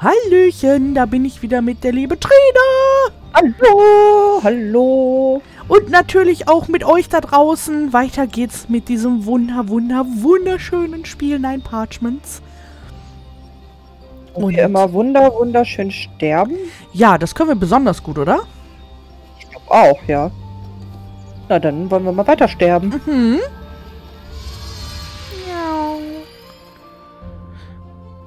Hallöchen, da bin ich wieder mit der liebe Trina. Hallo, hallo. Und natürlich auch mit euch da draußen. Weiter geht's mit diesem wunderschönen Spiel Nine Parchments. Und wir immer wunderschön sterben? Ja, das können wir besonders gut, oder? Ich glaube auch, ja. Na, dann wollen wir mal weiter sterben. Mhm.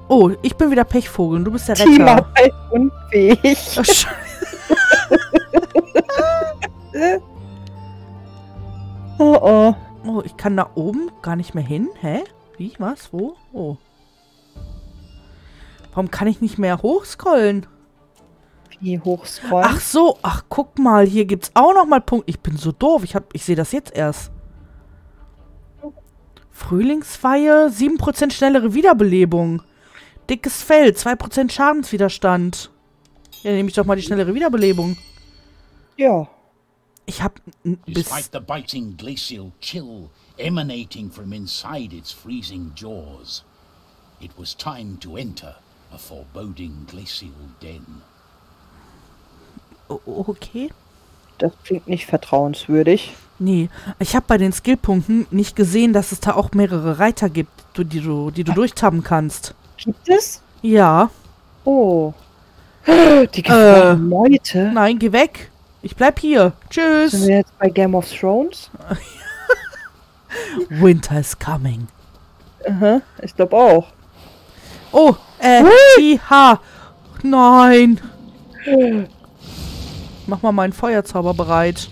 Oh, ich bin wieder Pechvogel und du bist der Retter. Team Arbeit unfähig. Oh, oh, ich kann da oben gar nicht mehr hin. Hä? Wie? Was? Wo? Oh. Warum kann ich nicht mehr hochscrollen? Wie hochscrollen? Ach so. Ach, guck mal. Hier gibt's auch nochmal Punkte. Ich bin so doof. Ich sehe das jetzt erst. Frühlingsweihe. 7% schnellere Wiederbelebung. Dickes Fell, 2% Schadenswiderstand. Ja, nehme ich doch mal die schnellere Wiederbelebung. Ja. Ich habe despite the biting glacial chill emanating from inside its freezing jaws, it was time to enter a foreboding glacial den. Okay. Das klingt nicht vertrauenswürdig. Nee, ich habe bei den Skillpunkten nicht gesehen, dass es da auch mehrere Reiter gibt, die du durchtappen kannst. Gibt es? Ja. Oh. Die gefallenen Leute. Nein, geh weg. Ich bleib hier. Tschüss. Sind wir jetzt bei Game of Thrones? Winter is coming. Aha, ich glaub auch. Oh, ha. Nein. Oh. Mach mal meinen Feuerzauber bereit.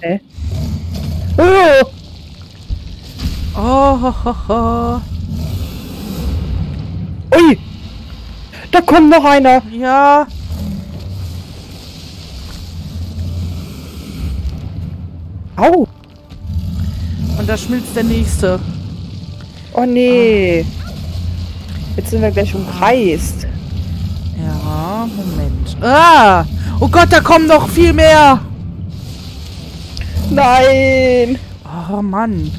Hä? Oh. Oh, ho, ho, ho. Ui! Da kommt noch einer! Ja! Au! Und da schmilzt der nächste. Oh nee! Ah. Jetzt sind wir gleich umkreist. Ja, Moment. Ah! Oh Gott, da kommen noch viel mehr! Nein! Oh Mann!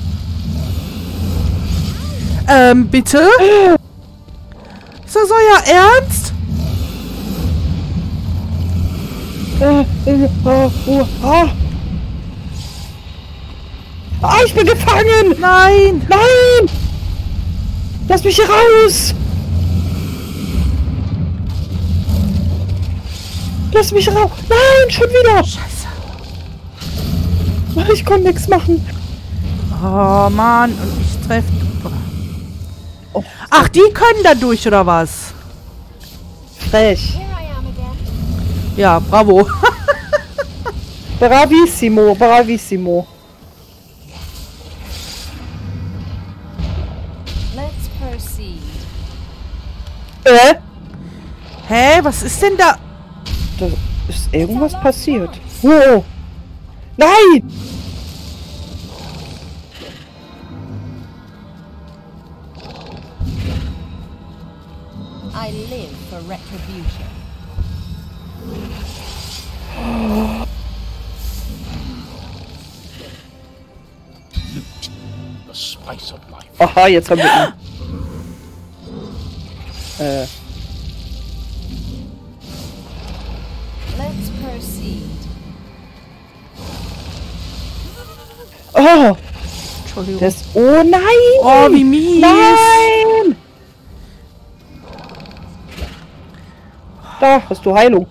Bitte? Ist das euer Ernst? Ah, ich bin gefangen! Nein! Nein! Lass mich hier raus! Lass mich raus! Nein, schon wieder! Scheiße! Ich konnte nichts machen! Oh Mann, und ich treffe... Oh. Ach, die können da durch, oder was? Frech. Ja, bravo. Bravissimo, bravissimo. Let's proceed. Hä, was ist denn da? Da ist irgendwas passiert. Oh. Nein! I live for retribution. Loot, the spice of life. Aha, jetzt haben wir ihn. Let's proceed. Oh! Entschuldigung. Oh nein! Oh, wie mies! Nein! Da hast du Heilung.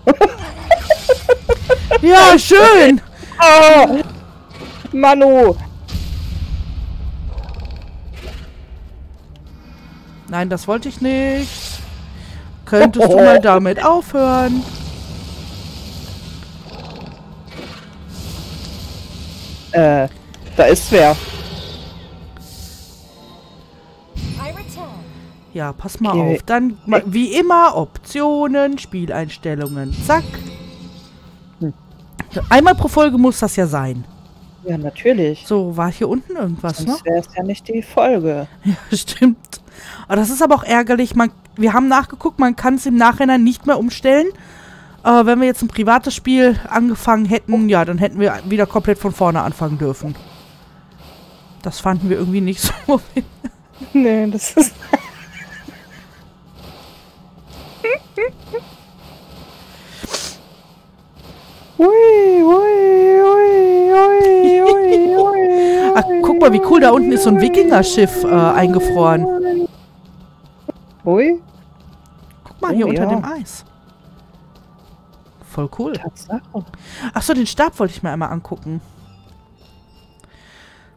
Ja, schön. Oh, Manu. Nein, das wollte ich nicht. Könntest du mal damit aufhören? Da ist wer. Ja, pass mal auf. Dann, wie immer, Optionen, Spieleinstellungen. Zack. Hm. Einmal pro Folge muss das ja sein. Ja, natürlich. So, war hier unten irgendwas, ne? Sonst wäre es ja nicht die Folge. Ja, stimmt. Aber das ist aber auch ärgerlich. Wir haben nachgeguckt, man kann es im Nachhinein nicht mehr umstellen. Wenn wir jetzt ein privates Spiel angefangen hätten, ja, dann hätten wir wieder komplett von vorne anfangen dürfen. Das fanden wir irgendwie nicht so. Nee, das ist... Ach, guck mal, wie cool, da unten ist so ein Wikinger-Schiff eingefroren. Ui. Guck mal, hier unter dem Eis. Voll cool. Achso, den Stab wollte ich mir einmal angucken.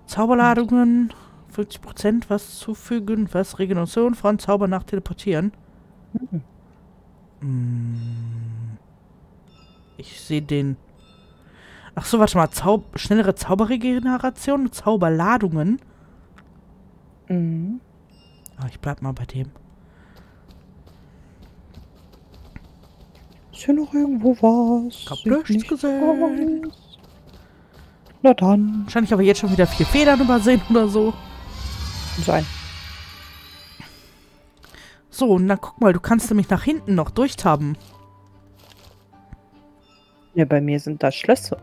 Zauberladungen, 50% was zufügen, was Regeneration von Zauber nach Teleportieren. Ich sehe den... Achso, warte mal, schnellere Zauberregeneration, Zauberladungen. Ah, ich bleib mal bei dem. Ist hier noch irgendwo was? Ich hab nichts gesehen. Na dann. Wahrscheinlich aber jetzt schon wieder 4 Federn übersehen oder so. Sein. So, und dann guck mal, du kannst nämlich nach hinten noch durchtappen. Ja, bei mir sind da Schlösser.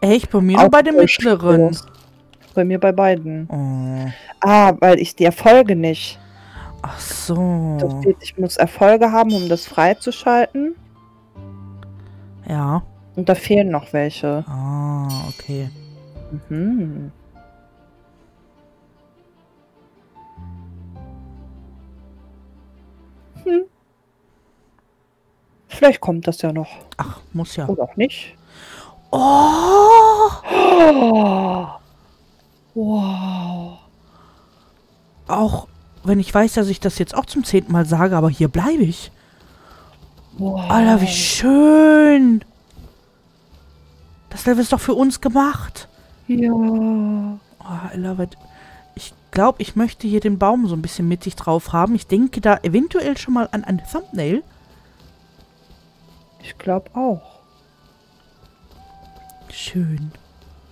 Echt? Bei mir nur bei dem mittleren. Bei mir bei beiden. Oh. Ah, weil ich die Erfolge nicht. Ach so. Ich muss Erfolge haben, um das freizuschalten. Ja. Und da fehlen noch welche. Ah, okay. Mhm. Hm. Vielleicht kommt das ja noch. Ach, muss ja. Oder auch nicht. Oh! Oh. Wow. Auch wenn ich weiß, dass ich das jetzt auch zum 10. Mal sage, aber hier bleibe ich. Wow. Alter, wie schön. Das Level ist doch für uns gemacht. Ja. Oh, Alter, ich glaube, ich möchte hier den Baum so ein bisschen mittig drauf haben. Ich denke da eventuell schon mal an ein Thumbnail. Ich glaube auch. Schön.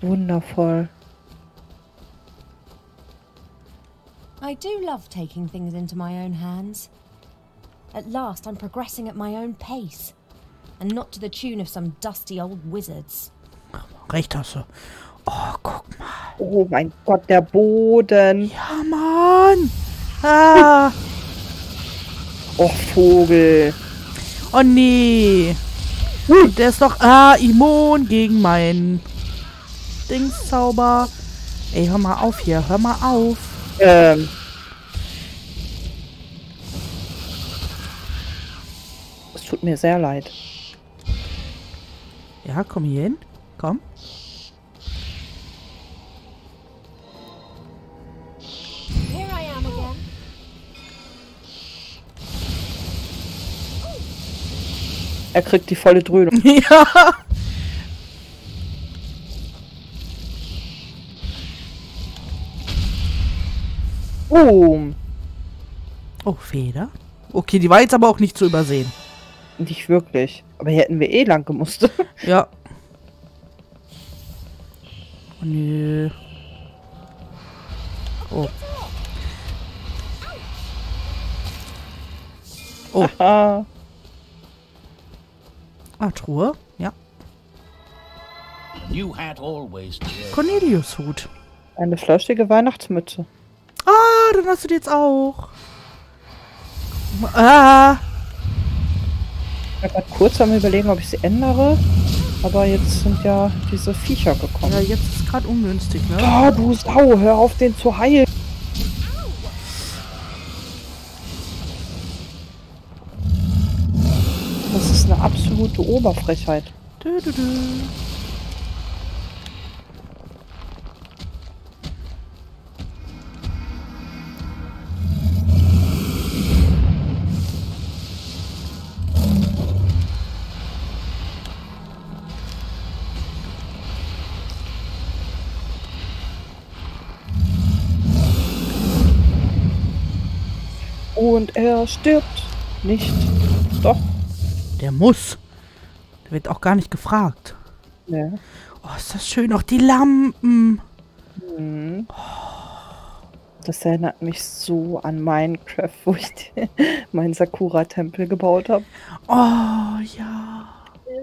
Wundervoll. I do love taking things into my own hands. At last I'm progressing at my own pace. And not to the tune of some dusty old wizards. Recht hast du. Oh, guck mal. Oh mein Gott, der Boden. Ja, Mann. Ah. Och, Vogel. Oh, nee. Der ist doch immun gegen meinen Dingszauber. Ey, hör mal auf hier. Hör mal auf. Es tut mir sehr leid. Ja, komm hier hin. Komm. Here I am again. Er kriegt die volle Dröhnung. Ja. Boom. Oh, Feder. Okay, die war jetzt aber auch nicht zu übersehen. Nicht wirklich. Aber hier hätten wir eh lang gemusst. Ja. Oh, nö. Oh. Oh. Aha. Ah, Truhe. Ja. Cornelius-Hut. Eine flauschige Weihnachtsmütze. Ah, dann hast du die jetzt auch. Ah. Ich war gerade kurz am Überlegen, ob ich sie ändere. Aber jetzt sind ja diese Viecher gekommen. Ja, jetzt ist gerade ungünstig, ne? Ah, du Sau, hör auf, den zu heilen. Das ist eine absolute Oberfrechheit. Du, du, du. Und er stirbt nicht. Doch. Der muss. Der wird auch gar nicht gefragt. Ja. Oh, ist das schön. Auch die Lampen. Mhm. Oh. Das erinnert mich so an Minecraft, wo ich meinen Sakura-Tempel gebaut habe. Oh, ja.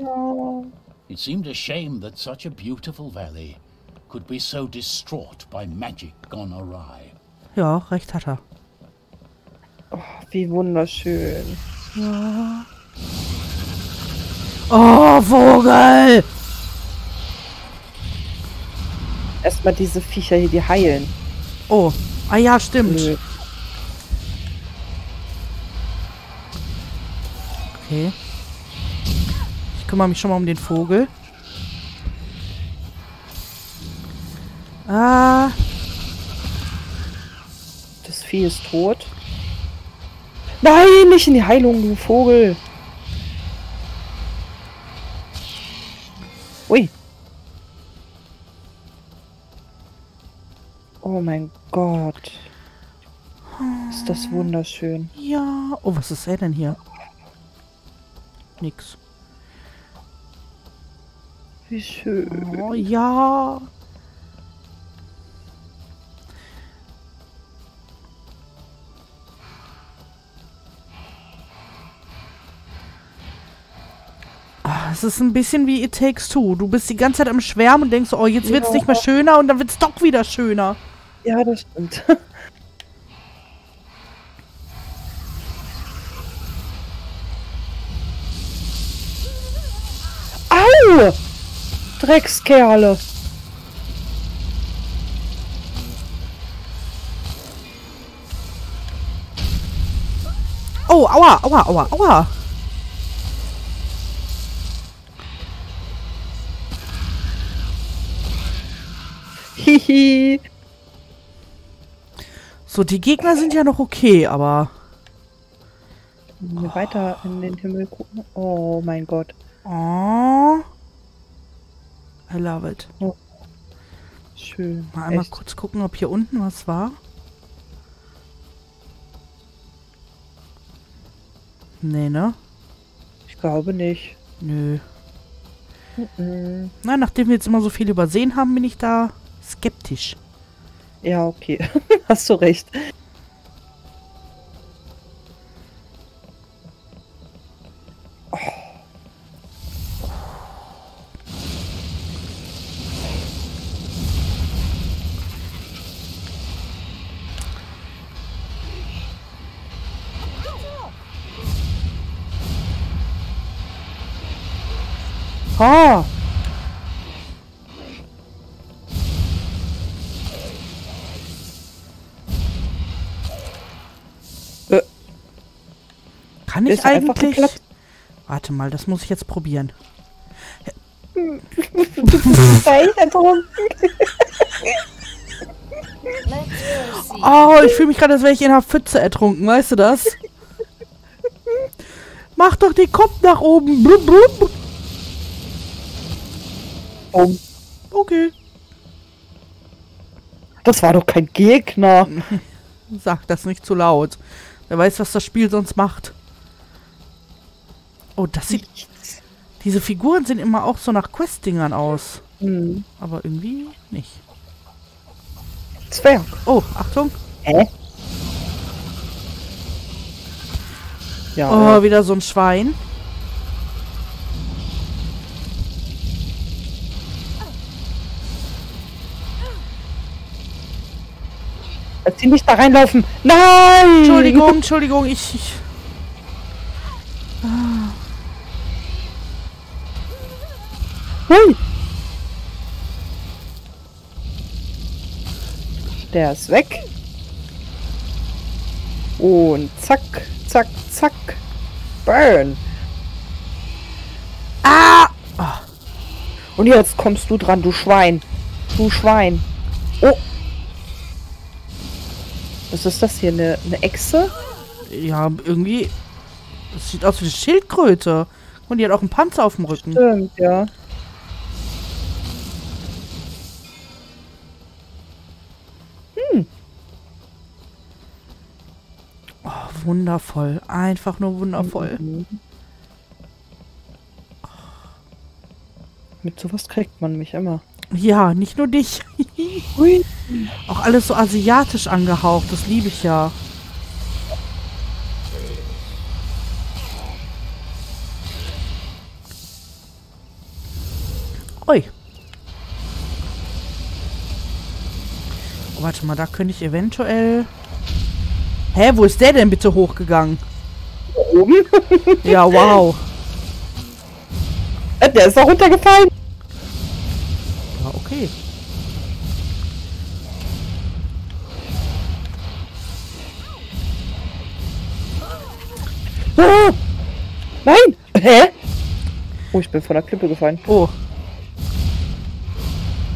Ja. It seemed a shame that such a beautiful valley could be so distraught by magic gone awry. Ja, recht hat er. Oh, Wie wunderschön. Ja. Oh, Vogel! Erstmal diese Viecher hier, die heilen. Oh, ah ja, stimmt. Nö. Okay. Ich kümmere mich schon mal um den Vogel. Ah. Das Vieh ist tot. Nein, nicht in die Heilung, du Vogel. Ui. Oh mein Gott. Ist das wunderschön. Ja. Oh, was ist er denn hier? Nix. Wie schön. Oh ja. Es ist ein bisschen wie It Takes Two. Du bist die ganze Zeit am Schwärmen und denkst, oh, jetzt wird es nicht mehr schöner und dann wird es doch wieder schöner. Ja, das stimmt. Au! Dreckskerle! Oh, aua, aua, aua, aua! Hihi. So, die Gegner sind ja noch okay, aber... Wenn wir weiter in den Himmel gucken... Oh mein Gott. Oh. I love it. Oh. Schön. Mal einmal kurz gucken, ob hier unten was war. Nee, ne? Ich glaube nicht. Nö. Na, nachdem wir jetzt immer so viel übersehen haben, bin ich da... skeptisch. Ja, okay. Hast du recht. Oh. Oh. Kann ich eigentlich... Warte mal, das muss ich jetzt probieren. Oh, ich fühle mich gerade, als wäre ich in einer Pfütze ertrunken, weißt du das? Mach doch den Kopf nach oben. Blub, blub. Oh. Okay. Das war doch kein Gegner. Sag das nicht zu laut. Wer weiß, was das Spiel sonst macht. Oh, das sieht... Diese Figuren sehen immer auch so nach Questdingern aus. Mhm. Aber irgendwie nicht. Zwerg. Oh, Achtung. Hä? Ja. Oh, wieder so ein Schwein. Lass ihn nicht da reinlaufen. Nein! Entschuldigung, Entschuldigung, ich... Hui! Der ist weg. Und zack, zack, zack. Burn! Ah! Und jetzt kommst du dran, du Schwein. Du Schwein. Oh! Was ist das hier? Eine Echse? Ja, irgendwie... Das sieht aus wie eine Schildkröte. Und die hat auch einen Panzer auf dem Rücken. Stimmt, ja. Oh, wundervoll. Einfach nur wundervoll. Mhm. Mit sowas kriegt man mich immer. Ja, nicht nur dich. Auch alles so asiatisch angehaucht. Das liebe ich ja. Ui. Oh, warte mal, da könnte ich eventuell... Hä, wo ist der denn bitte hochgegangen? Oben? Ja, wow. Der ist doch runtergefallen. Ja, okay. Ah! Nein! Hä? Oh, ich bin von der Klippe gefallen. Oh.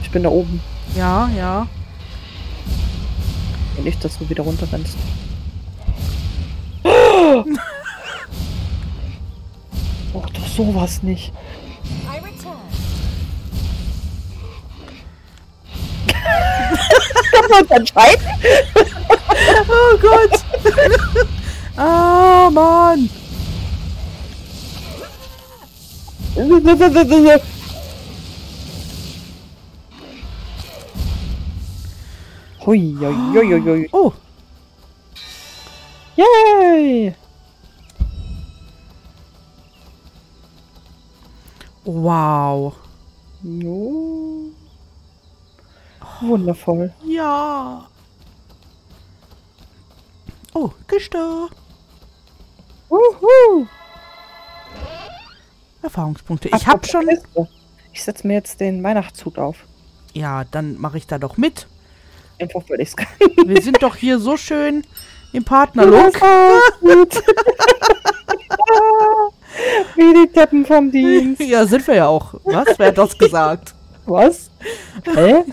Ich bin da oben. Ja, ja. Und nicht, dass du wieder runterrennst. Oh! Och, doch sowas nicht. Kann man uns entscheiden? Oh Gott! Ah, Mann! Hui, hui, hui, hui. Oh! Yay! Wow! No. Wundervoll. Ja. Oh, Kiste. Uhu. Erfahrungspunkte. Ich habe schon... Ich setze mir jetzt den Weihnachtshut auf. Ja, dann mache ich da doch mit. Einfach weil ich es kann. Wir sind doch hier so schön im Partnerlook. Wie die Teppen vom Dienst. Ja, sind wir ja auch. Was? Wer hat das gesagt? Was? Hä?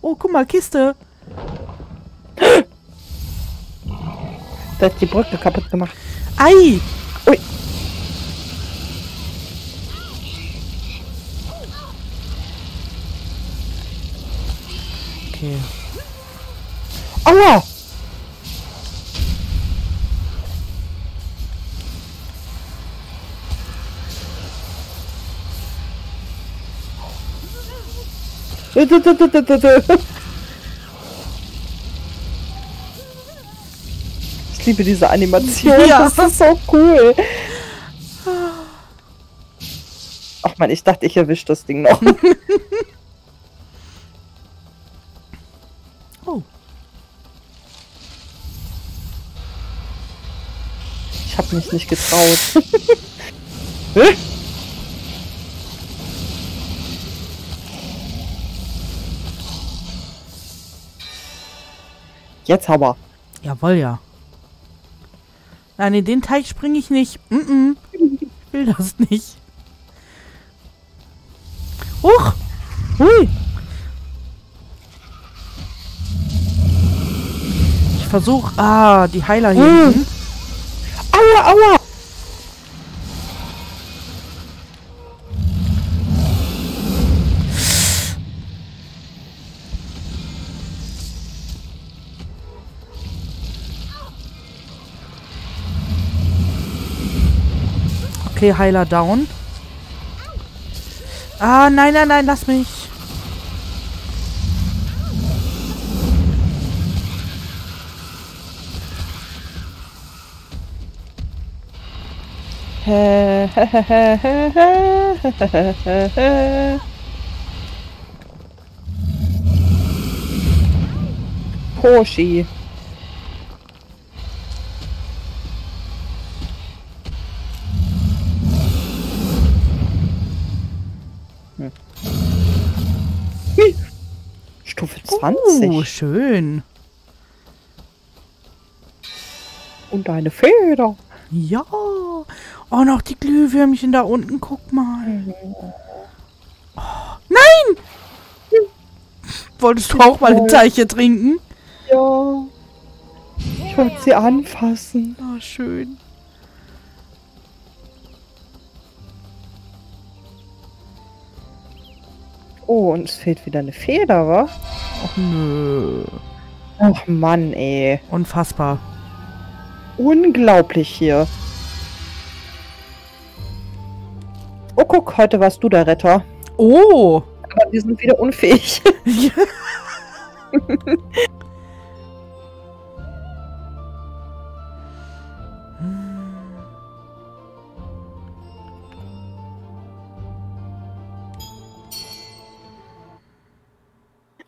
Oh, guck mal, Kiste. Da hat die Brücke kaputt gemacht. Ei! Ui. Okay. Aua! Ich liebe diese Animation, ja. Das ist so cool. Ach man, ich dachte, ich erwische das Ding noch. Oh. Ich habe mich nicht getraut. Jetzt aber. Jawohl, ja. Nein, in den Teich springe ich nicht. Mm-mm. Ich will das nicht. Huch! Hui! Ich versuche... Ah, die Heiler hier hinten. Aua, aua! Okay, Heiler down. Ah, nein, nein, nein, lass mich. Porsche. Stufe 20. Oh, schön. Und eine Feder. Ja. Oh, noch die Glühwürmchen da unten. Guck mal. Oh, nein! Wolltest du auch mal den Teich hier trinken? Ja. Ich wollte sie anfassen. Oh, schön. Oh, und es fehlt wieder eine Feder, wa? Och, nö. Ach, Mann, ey. Unfassbar. Unglaublich hier. Oh, guck, heute warst du der Retter. Oh. Aber wir sind wieder unfähig. Ja.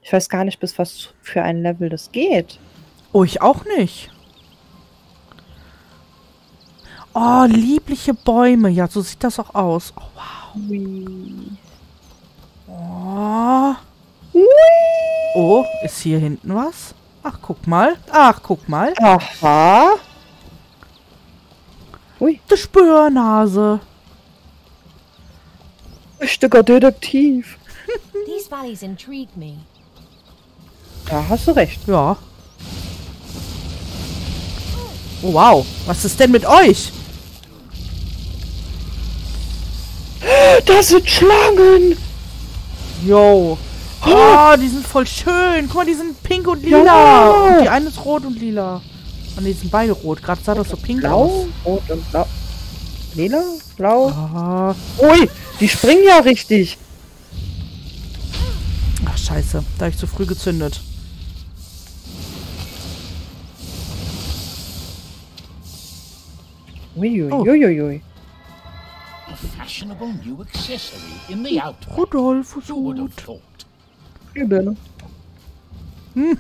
Ich Ich weiß gar nicht, bis was für ein Level das geht. Oh, ich auch nicht. Oh, liebliche Bäume. Ja, so sieht das auch aus. Oh, wow. Ui. Oh. Ui. Oh, ist hier hinten was? Ach, guck mal. Ach, guck mal. Aha. Ui. Die Spürnase. Richtiger Detektiv. These valleys intrigue me. Da hast du recht. Ja. Oh, wow. Was ist denn mit euch? Das sind Schlangen. Yo. Oh, die sind voll schön. Guck mal, die sind pink und lila. Ja. Und die eine ist rot und lila. Und die sind beide rot. Gerade sah das so pink aus. Rot und blau. Lila? Blau? Aha. Ui, die springen ja richtig. Ach, scheiße. Da habe ich zu früh gezündet. Uiuiuiui. Oh. Rodolf, ist gut. Hm.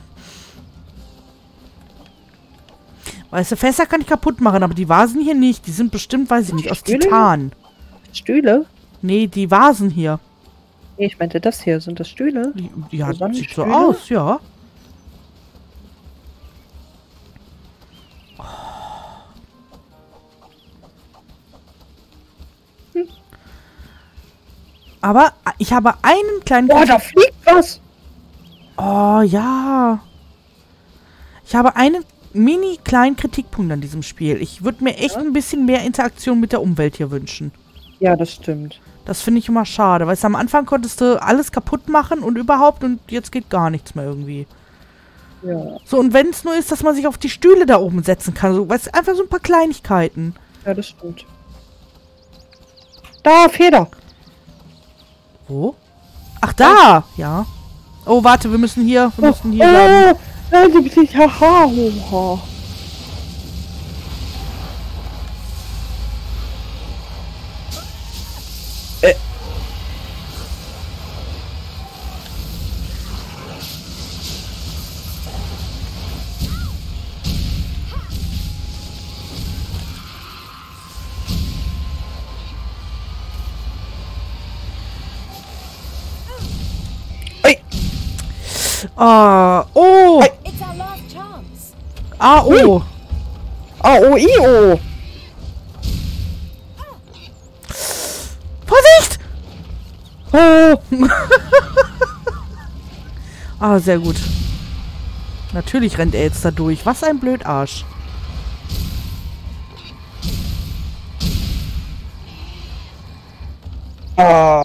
Weißt du, Fässer kann ich kaputt machen, aber die Vasen hier nicht. Die sind bestimmt, weiß ich nicht, aus Titan. Stühle? Nee, die Vasen hier. Nee, ich meinte das hier. Sind das Stühle? Ja, das sieht so aus, ja. Oh. Hm. Aber ich habe einen kleinen... Oh, da fliegt was! Oh, ja. Ich habe einen mini-kleinen Kritikpunkt an diesem Spiel. Ich würde mir echt ein bisschen mehr Interaktion mit der Umwelt hier wünschen. Ja, das stimmt. Das finde ich immer schade, weil am Anfang konntest du alles kaputt machen und überhaupt und jetzt geht gar nichts mehr irgendwie. Ja. So, und wenn es nur ist, dass man sich auf die Stühle da oben setzen kann. So, weißt, einfach so ein paar Kleinigkeiten. Ja, das stimmt. Da, Feder! Wo? Ach, da! Ja. Oh, warte, wir müssen hier, bleiben. Oh! A-O! A-O-I-O! Vorsicht! Oh. Ah, sehr gut. Natürlich rennt er jetzt da durch. Was ein Blödarsch. Oh,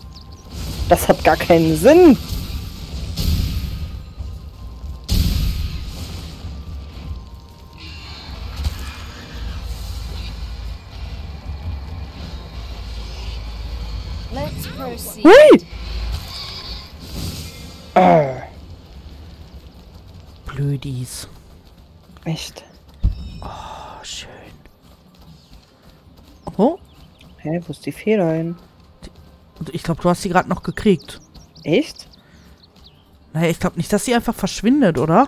das hat gar keinen Sinn. Hui! Blödis. Echt? Oh, schön. Oh? Hä, wo ist die Feder hin? Ich glaube, du hast sie gerade noch gekriegt. Echt? Naja, ich glaube nicht, dass sie einfach verschwindet, oder?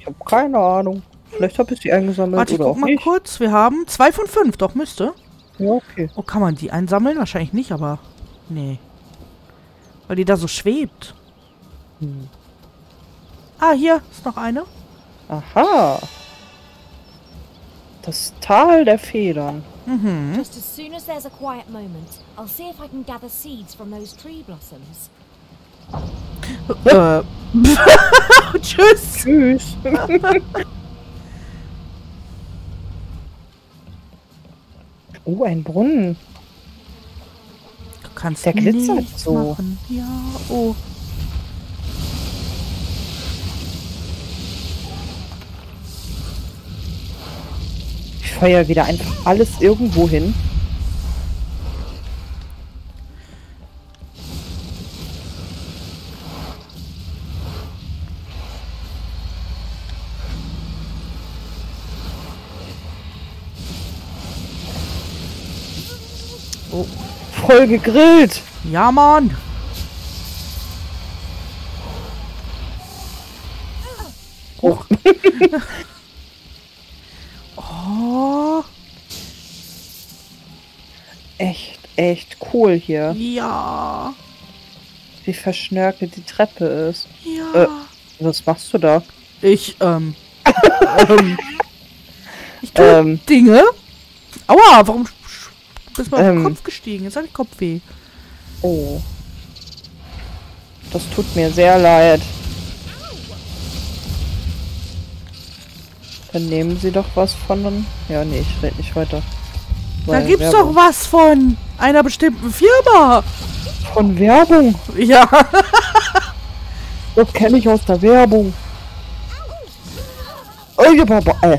Ich habe keine Ahnung. Vielleicht habe ich sie eingesammelt. Warte, ich guck mal kurz. Wir haben 2 von 5, doch müsste. Ja, okay. Oh, kann man die einsammeln? Wahrscheinlich nicht, aber... Nee. Weil die da so schwebt. Hm. Ah, hier ist noch eine. Aha. Das Tal der Federn. Mhm. Just as soon as there's a quiet moment, I'll see if I can gather seeds from those tree blossoms. Tschüss. Tschüss. Oh, ein Brunnen. Kannst der glitzert so. Machen. Ja, oh. Ich feuer wieder einfach alles irgendwo hin. Oh. Voll gegrillt. Ja, Mann. Bruch. Oh. Echt cool hier. Ja. Wie verschnörkelt die Treppe ist. Ja. Was machst du da? Ich, ich tue Dinge. Aua, warum bist du auf den Kopf gestiegen? Jetzt habe ich Kopfweh. Oh. Das tut mir sehr leid. Dann nehmen sie doch was von uns. Ja, nee, ich rede nicht weiter. Da gibt's Werbung. Doch was von einer bestimmten Firma. Von Werbung? Ja. Das kenne ich aus der Werbung. Oh, Papa.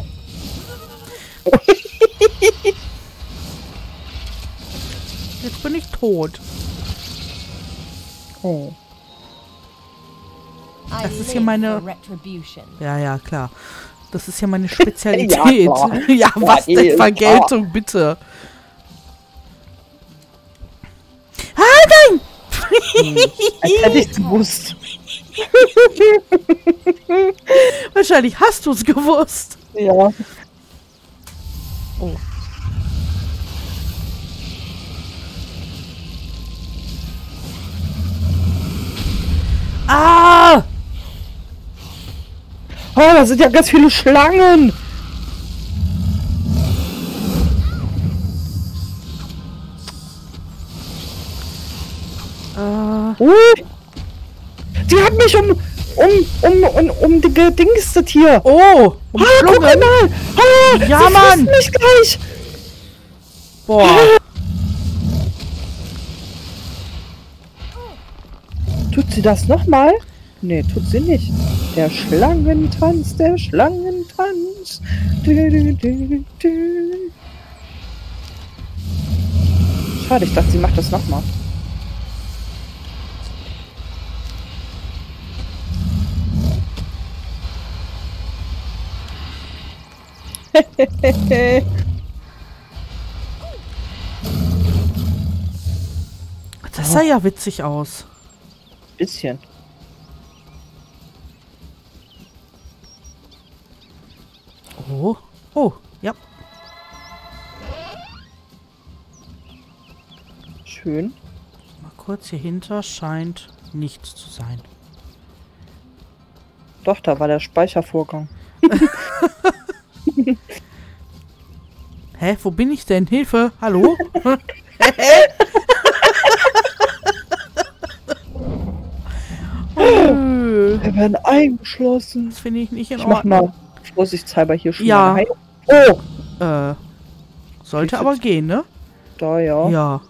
Jetzt bin ich tot. Oh. Das ist hier meine... Ja, ja, klar. Das ist ja meine Spezialität. Ja, was denn? Vergeltung, bitte. Ah, nein! Als hätte ich's gewusst. Wahrscheinlich hast du's gewusst. Ja. Oh. Ah! Oh, da sind ja ganz viele Schlangen! Die hat mich um die gedingstet hier! Oh! Ah, guck mal! Ah, ja, sie Mann! Mich gleich! Boah! Ah. Tut sie das nochmal? Nee, tut sie nicht. Der Schlangentanz, der Schlangentanz. Schade, ich dachte, sie macht das nochmal. Das sah ja witzig aus. Bisschen. Oh, oh, ja. Schön. Mal kurz hier hinter, scheint nichts zu sein. Doch, da war der Speichervorgang. Hä, wo bin ich denn? Hilfe, hallo? Wir werden eingeschlossen. Das finde ich nicht in Ordnung. Ich mach mal vorsichtshalber hier schon ja. Rein. Oh! Sollte aber gehen, ne? Da, ja. Ja.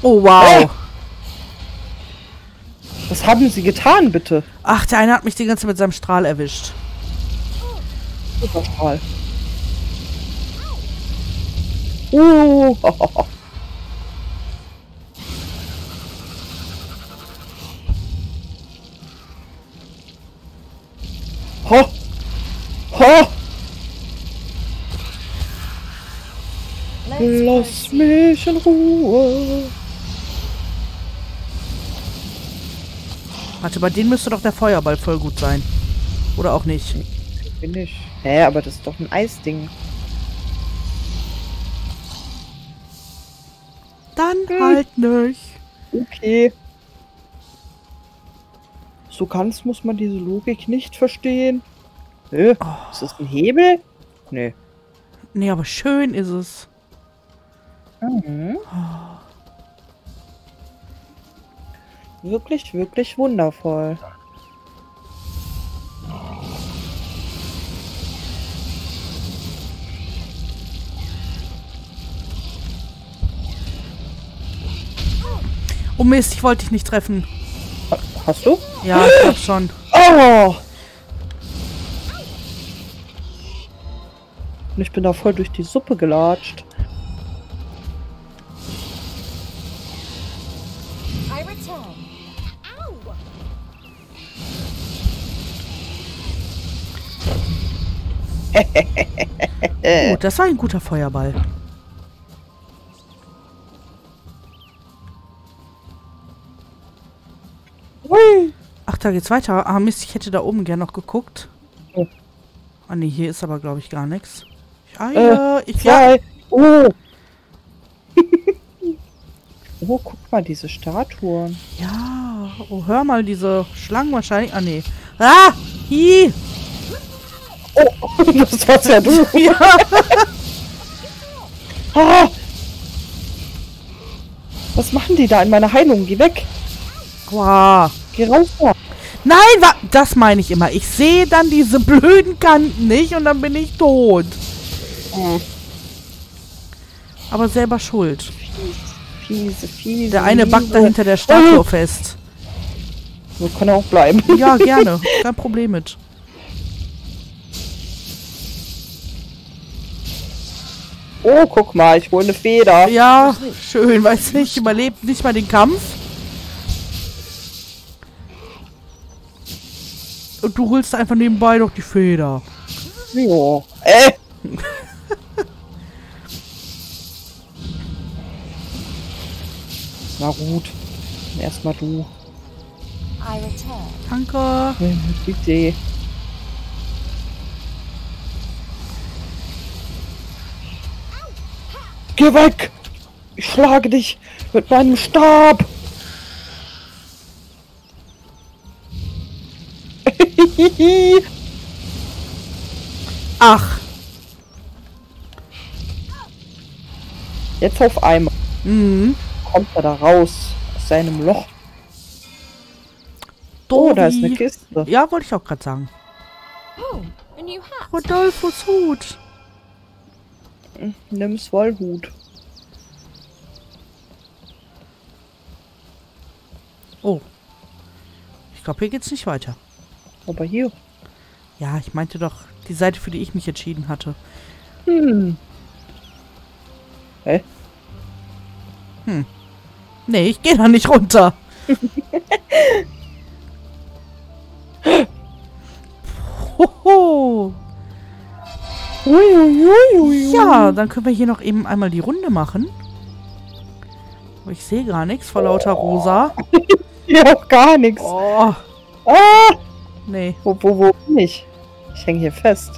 Oh, wow. Oh. Was haben sie getan, bitte? Ach, der eine hat mich die ganze Zeit mit seinem Strahl erwischt. Super Strahl. Oh. Ho! Ho! Lass mich in Ruhe. Warte, bei denen müsste doch der Feuerball voll gut sein. Oder auch nicht. Bin ich. Hä, aber das ist doch ein Eisding. Dann halt nicht. Okay. So ganz muss man diese Logik nicht verstehen. Nö. Oh. Ist das ein Hebel? Nee. Nee, aber schön ist es. Mhm. Oh. Wirklich, wirklich wundervoll. Oh Mist, ich wollte dich nicht treffen. Hast du? Ja, ich hab schon. Oh! Und ich bin da voll durch die Suppe gelatscht. Oh, das war ein guter Feuerball. Hui. Ach, da geht's weiter. Ah, Mist, ich hätte da oben gern noch geguckt. Oh. Ah, ne, hier ist aber, glaube ich, gar nichts. Oh. Oh, guck mal, diese Statuen. Ja, oh, hör mal, diese Schlangen wahrscheinlich. Ah, ne. Ah, hi. Oh, das warst ja du. Ja. Ah. Was machen die da in meiner Heilung? Geh weg. Wow. Geh raus. Nein, das meine ich immer. Ich sehe dann diese blöden Kanten nicht und dann bin ich tot. Aber selber schuld. Fiese. Der eine backt da hinter der Statue fest. So kann er auch bleiben. Ja, gerne. Kein Problem mit. Oh, guck mal, ich hole eine Feder. Ja, schön, weiß nicht, überlebt nicht mal den Kampf. Und du holst einfach nebenbei noch die Feder. Ja. Na gut. Erstmal du. Danke. Bitte. Geh weg! Ich schlage dich mit meinem Stab! Ach! Jetzt auf einmal. Mhm. Kommt er da raus aus seinem Loch. Dori. Oh, da ist eine Kiste. Ja, wollte ich auch gerade sagen. Oh, Rodolfus Hut. Nimm's Wollhut. Oh. Ich glaube, hier geht's nicht weiter. Aber hier. Ja, ich meinte doch die Seite, für die ich mich entschieden hatte. Hm. Hä? Hm. Nee, ich gehe da nicht runter. Hoho. Ja, dann können wir hier noch eben einmal die Runde machen. Aber ich sehe gar nichts vor lauter Rosa. Ich sehe auch gar nichts. Oh. Ah. Nee. Wo bin ich? Ich hänge hier fest.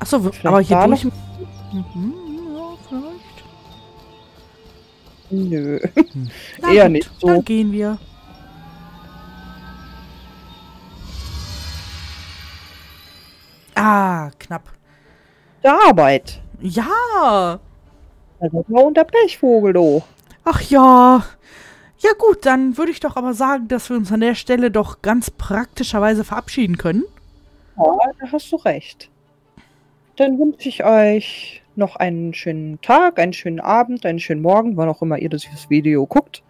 Achso, aber hier durch... Mhm, ja, vielleicht. Nö. Eher gut, nicht so. Dann gehen wir. Ah, knapp. Arbeit. Ja. Also und der Pechvogel, du. Ach ja. Ja gut, dann würde ich doch aber sagen, dass wir uns an der Stelle doch ganz praktischerweise verabschieden können. Ja, da hast du recht. Dann wünsche ich euch noch einen schönen Tag, einen schönen Abend, einen schönen Morgen, wann auch immer ihr dieses Video guckt.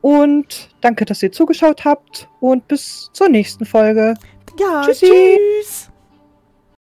Und danke, dass ihr zugeschaut habt und bis zur nächsten Folge. Ja, tschüssi. Tschüss.